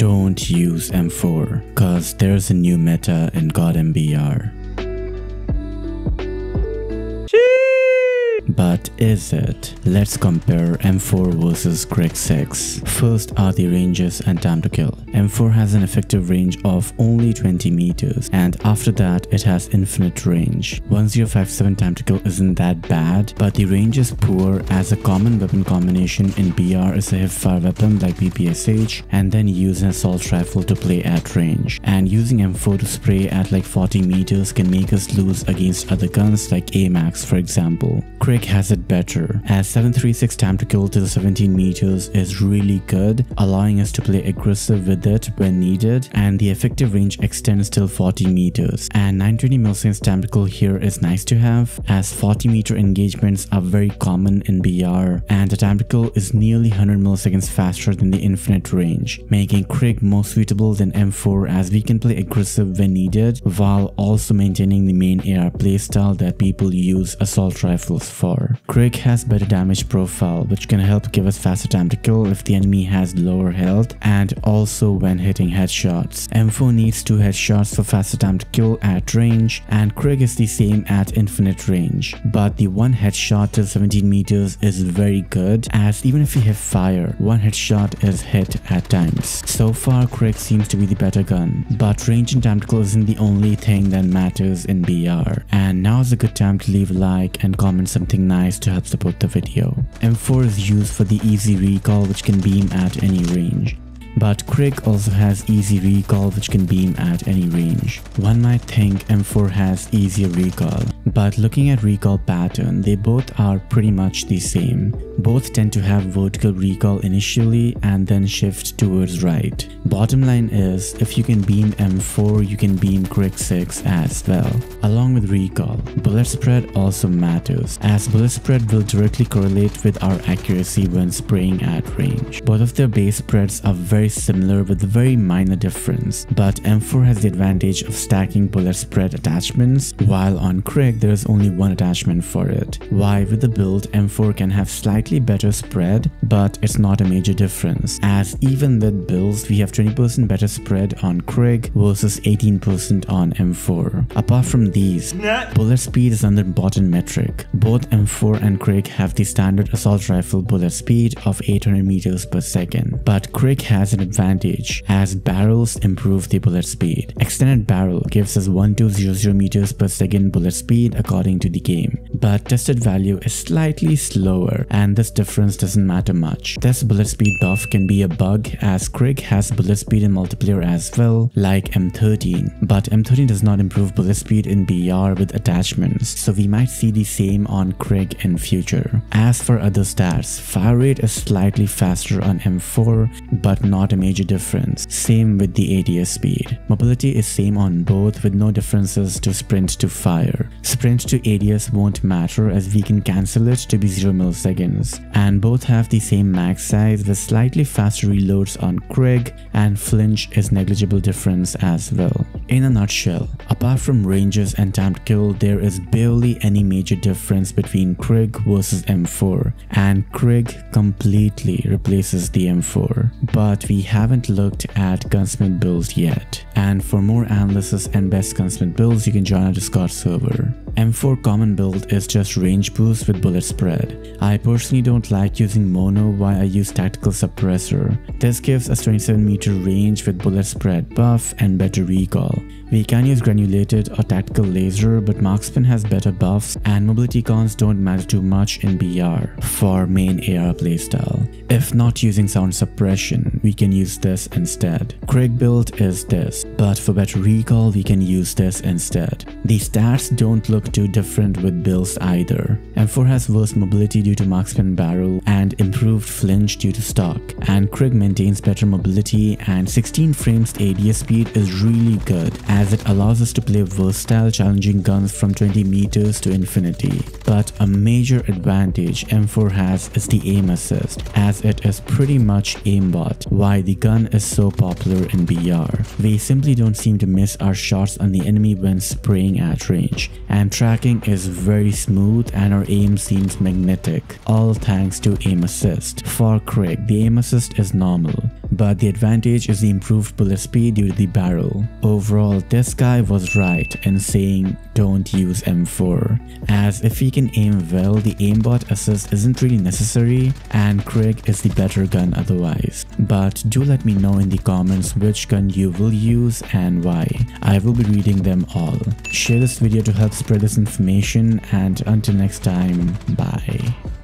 don't use M4, cause there's a new meta in CODM BR. But is it? Let's compare M4 versus Krig 6. First are the ranges and time to kill. M4 has an effective range of only 20 meters and after that it has infinite range. 1057 time to kill isn't that bad, but the range is poor as a common weapon combination in BR is a hipfire weapon like PPSH and then use an assault rifle to play at range. And using M4 to spray at like 40 meters can make us lose against other guns like AMAX for example. Krig has it better, as 736 time to kill till 17 meters is really good, allowing us to play aggressive with it when needed, and the effective range extends till 40 meters. And 920ms time to kill here is nice to have, as 40-meter engagements are very common in BR, and the time to kill is nearly 100ms faster than the infinite range, making Krig more suitable than M4 as we can play aggressive when needed, while also maintaining the main AR playstyle that people use assault rifles for. Krig has better damage profile, which can help give us faster time to kill if the enemy has lower health and also when hitting headshots. M4 needs 2 headshots for faster time to kill at range and Krig is the same at infinite range. But the 1 headshot till 17 meters is very good as even if you hit fire, 1 headshot is hit at times. So far Krig seems to be the better gun, but range and time to kill isn't the only thing that matters in BR. And now is a good time to leave a like and comment something nice to help support the video. M4 is used for the easy recall which can beam at any range. But Krig also has easy recall which can beam at any range. One might think M4 has easier recall, but looking at recall pattern, they both are pretty much the same. Both tend to have vertical recall initially and then shift towards right. Bottom line is, if you can beam M4, you can beam Krig 6 as well. Along with recall, bullet spread also matters, as bullet spread will directly correlate with our accuracy when spraying at range. Both of their base spreads are very similar with very minor difference, but M4 has the advantage of stacking bullet spread attachments, while on Krig there is only 1 attachment for it. Why with the build, M4 can have slightly better spread, but it's not a major difference, as even with builds we have 20% better spread on Krig versus 18% on M4. Apart from these, bullet speed is another important metric. Both M4 and Krig have the standard assault rifle bullet speed of 800 meters per second, but Krig has an advantage as barrels improve the bullet speed. Extended barrel gives us 1200 meters per second bullet speed according to the game, but tested value is slightly slower and this difference doesn't matter much. This bullet speed buff can be a bug as Krig has bullet speed in multiplayer as well like M13, but M13 does not improve bullet speed in BR with attachments, so we might see the same on Krig in future. As for other stats, fire rate is slightly faster on M4 but not a major difference. Same with the ADS speed. Mobility is same on both with no differences to sprint to fire. Sprint to ADS won't matter as we can cancel it to be 0ms. And both have the same max size with slightly faster reloads on Krig and flinch is negligible difference as well. In a nutshell, apart from ranges and time to kill, there is barely any major difference between Krig versus M4 and Krig completely replaces the M4. But we haven't looked at gunsmith builds yet, and for more analysis and best gunsmith builds you can join our Discord server. M4 common build is just range boost with bullet spread. I personally don't like using mono, why I use tactical suppressor. This gives us 27-meter range with bullet spread buff and better recall. We can use granulated or tactical laser, but marksman has better buffs and mobility cons don't matter too much in BR for main AR playstyle. If not using sound suppression, we can use this instead. Krig build is this, but for better recall we can use this instead. The stats don't look too different with builds either. M4 has worse mobility due to marksman barrel and improved flinch due to stock, and Krig maintains better mobility and 16 frames ADS speed is really good as it allows us to play versatile challenging guns from 20 meters to infinity. But a major advantage M4 has is the aim assist, as it is pretty much aimbot, why the gun is so popular in BR. We simply don't seem to miss our shots on the enemy when spraying at range, and tracking is very smooth and our aim seems magnetic, all thanks to aim assist. For Krig, the aim assist is normal, but the advantage is the improved bullet speed due to the barrel. Overall, this guy was right in saying don't use M4, as if he can aim well, the aimbot assist isn't really necessary and Krig is the better gun otherwise. But do let me know in the comments which gun you will use and why. I will be reading them all. Share this video to help spread this information, and until next time, bye.